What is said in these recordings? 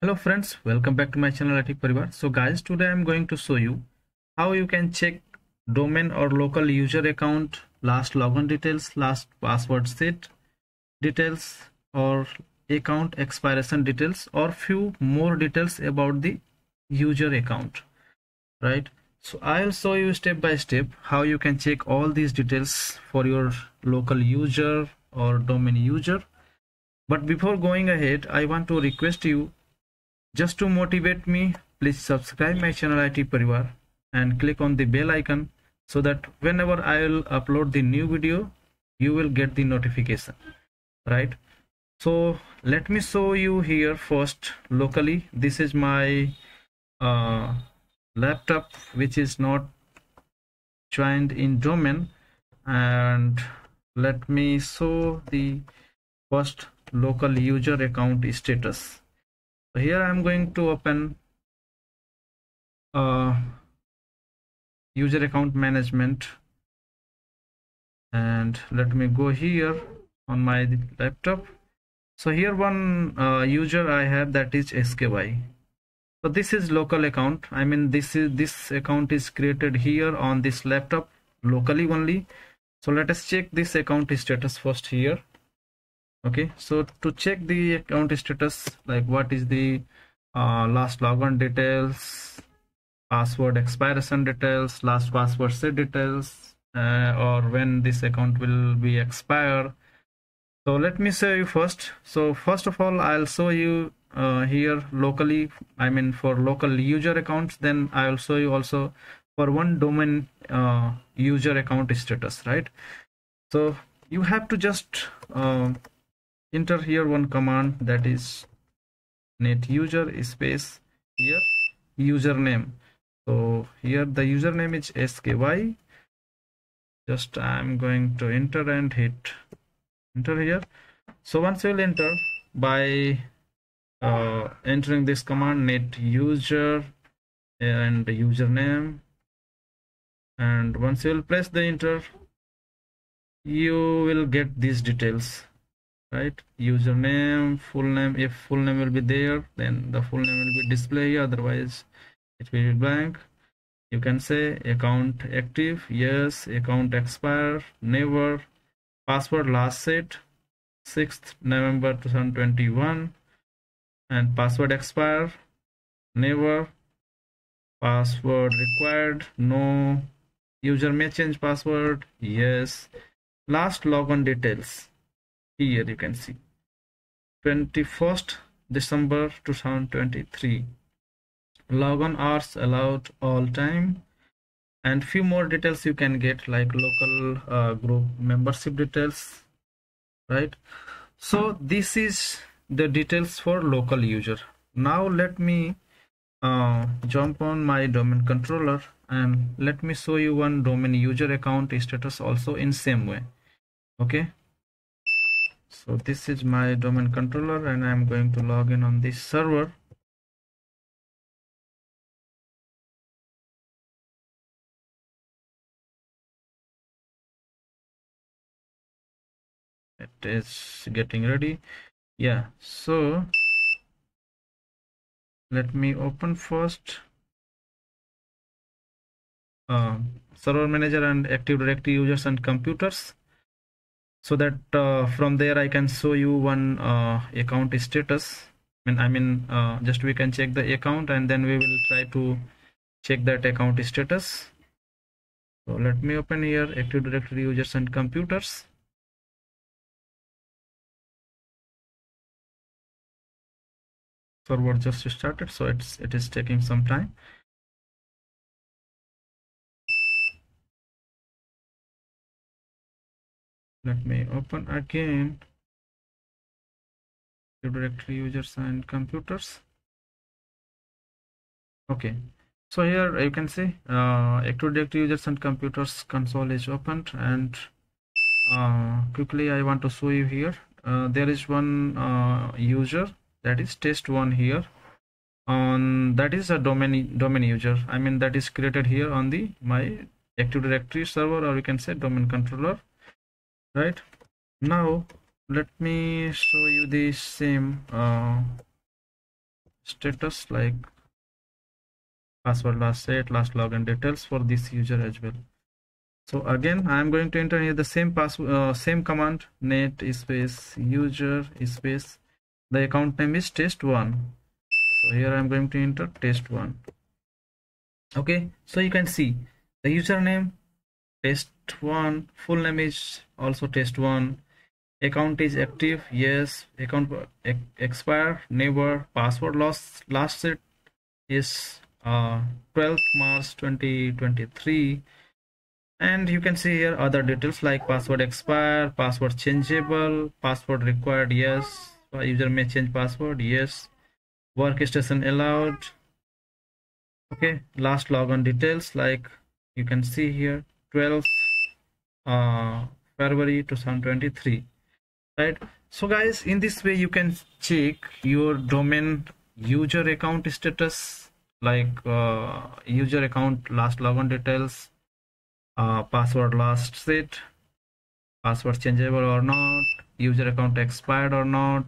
Hello friends, welcome back to my channel IT Parivar. So guys, today I'm going to show you how you can check domain or local user account, last login details, last password set details, or account expiration details, or few more details about the user account, right? So I'll show you step by step how you can check all these details for your local user or domain user. But before going ahead, I want to request you, just to motivate me, please subscribe my channel IT Parivar and click on the bell icon so that whenever I will upload the new video, you will get the notification, right? So let me show you here first locally. This is my laptop which is not joined in domain, and let me show the first local user account status. So here I am going to open user account management, and let me go here on my laptop. So here one user I have, that is SKY. So this is local account. I mean this account is created here on this laptop locally only. So let us check this account status first here. Okay, so to check the account status, like what is the last login details, password expiration details, last password set details, or when this account will be expired. So let me show you first. So first of all, I'll show you here locally, I mean for local user accounts, then I'll show you also for one domain user account status, right? So you have to just enter here one command, that is net user space here username. So here the username is SKY. Just I'm going to enter and hit enter here. So once you'll enter by entering this command net user and the username, and once you'll press the enter, you will get these details, right? Username, full name, if full name will be there, then the full name will be displayed, otherwise it will be blank. You can say account active, yes, account expire, never, password last set 6th November 2021, and password expire, never, password required, no, user may change password, yes, last login details here you can see 21st December 2023, login hours allowed all time, and few more details you can get like local group membership details, right? So this is the details for local user. Now let me jump on my domain controller and let me show you one domain user account status also in same way. Okay, so this is my domain controller and I'm going to log in on this server. It is getting ready. Yeah, so let me open first Server Manager and Active Directory Users and Computers, so that from there I can show you one account status. Just we can check the account and then we will try to check that account status. So let me open here Active Directory Users and Computers. Server just started, so it is taking some time. Let me open again directory users and computers. Okay, so here you can see Active Directory Users and Computers console is opened, and quickly I want to show you here there is one user, that is test1 here, on that is a domain user, I mean that is created here on the my Active Directory server, or you can say domain controller. Right, now let me show you the same status like password, last set, last login details for this user as well. So again, I am going to enter here the same password, same command, net space user space, the account name is test1. So here I am going to enter test1. Okay, so you can see the username test1, full name is also test1, account is active, yes, account expire, never, password lost, last set is 12th March 2023, and you can see here other details like password expire, password changeable, password required, yes, user may change password, yes, workstation allowed. Okay, last logon details like you can see here 12th February 2023, right? So guys, in this way you can check your domain user account status like user account, last logon details, password last set, password changeable or not, user account expired or not,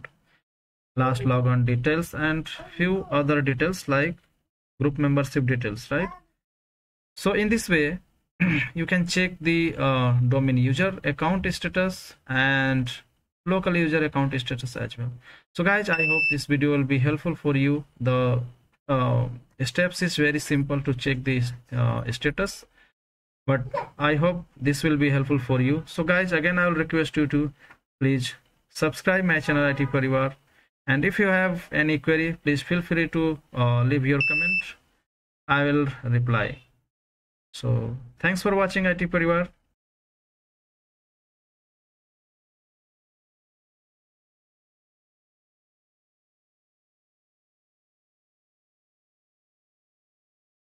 last logon details, and few other details like group membership details, right? So in this way you can check the domain user account status and local user account status as well. So guys, I hope this video will be helpful for you. The steps is very simple to check the status, but I hope this will be helpful for you. So guys, again I will request you to please subscribe my channel IT Parivar, and if you have any query, please feel free to leave your comment. I will reply. So thanks for watching IT Parivar.